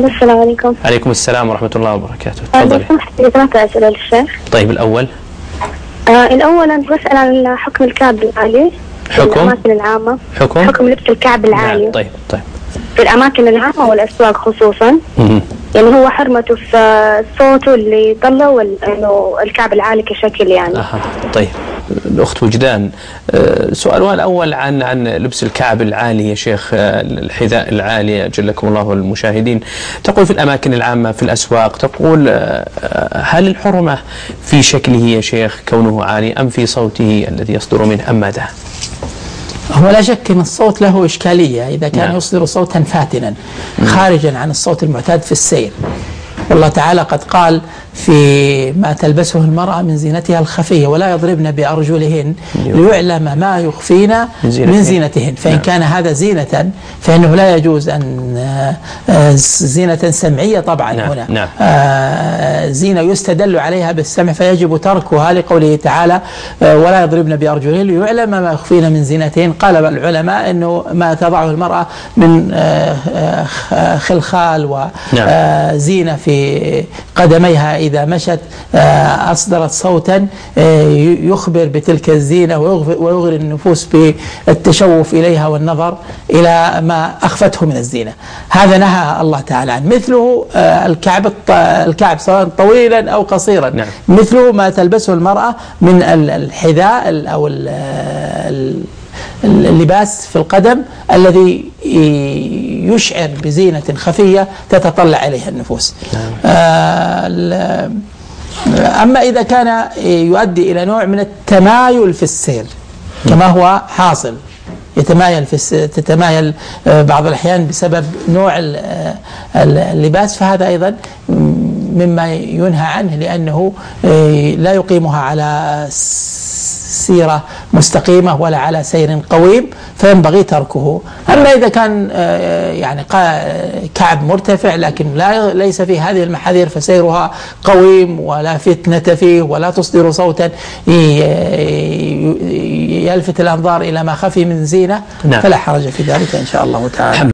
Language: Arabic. السلام عليكم. عليكم السلام ورحمة الله وبركاته. تفضلي. سمحت أسئلة للشيخ. طيب الأول. الأول أنا بسأل عن حكم الكعب العالي. حكم. في الأماكن العامة. حكم لبس الكعب العالي. نعم. طيب. في الأماكن العامة والأسواق خصوصا. يعني هو حرمته في صوته اللي طلع وإنه الكعب العالي كشكل يعني. طيب. الأخت وجدان سؤالها الأول عن لبس الكعب العالي يا شيخ، الحذاء العالي أجلكم الله والمشاهدين. تقول في الأماكن العامة في الأسواق، تقول هل الحرمة في شكله يا شيخ كونه عالي أم في صوته الذي يصدر منه أم ماذا؟ هو لا شك أن الصوت له إشكالية إذا كان يصدر صوتا فاتنا خارجا عن الصوت المعتاد في السير. والله تعالى قد قال في ما تلبسه المرأة من زينتها الخفية، ولا يضربن بأرجلهن ليعلم ما يخفين من زينتهن، فإن كان هذا زينة فإنه لا يجوز أن زينة سمعية طبعا هنا زينة يستدل عليها بالسمع فيجب تركها، لقوله تعالى ولا يضربن بأرجلهن ليعلم ما يخفين من زينتهن. قال العلماء أنه ما تضعه المرأة من خلخال وزينة في قدميها إذا مشت أصدرت صوتا يخبر بتلك الزينة ويغري النفوس بالتشوف إليها والنظر إلى ما أخفته من الزينة. هذا نهى الله تعالى عنه. مثله الكعب سواء طويلا أو قصيرا. مثله ما تلبسه المرأة من الحذاء أو اللباس في القدم الذي يشعر بزينة خفية تتطلع عليها النفوس. أما إذا كان يؤدي إلى نوع من التمايل في السير كما هو حاصل، تتمايل بعض الأحيان بسبب نوع اللباس، فهذا أيضا مما ينهى عنه، لأنه لا يقيمها على سيرة مستقيمة ولا على سير قويم، فينبغي تركه. أما إذا كان يعني كعب مرتفع لكن ليس في هذه المحاذير فسيرها قويم ولا فتنة فيه ولا تصدر صوتا يلفت الأنظار إلى ما خفي من زينة، فلا حرج في ذلك إن شاء الله تعالى.